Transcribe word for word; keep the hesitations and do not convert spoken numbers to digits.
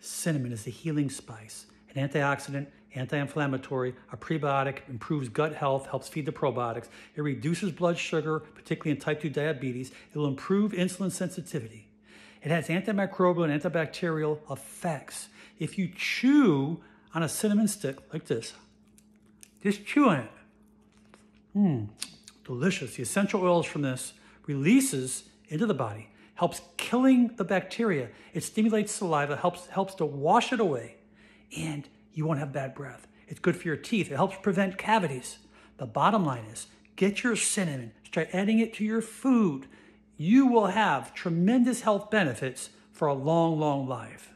Cinnamon is a healing spice, an antioxidant, anti-inflammatory, a prebiotic, improves gut health, helps feed the probiotics. It reduces blood sugar, particularly in type two diabetes. It will improve insulin sensitivity. It has antimicrobial and antibacterial effects. If you chew on a cinnamon stick like this, just chew on it. Mmm, delicious. The essential oils from this releases into the body, helps killing the bacteria. It stimulates saliva, helps, helps to wash it away, and you won't have bad breath. It's good for your teeth. It helps prevent cavities. The bottom line is, get your cinnamon, start adding it to your food. You will have tremendous health benefits for a long, long life.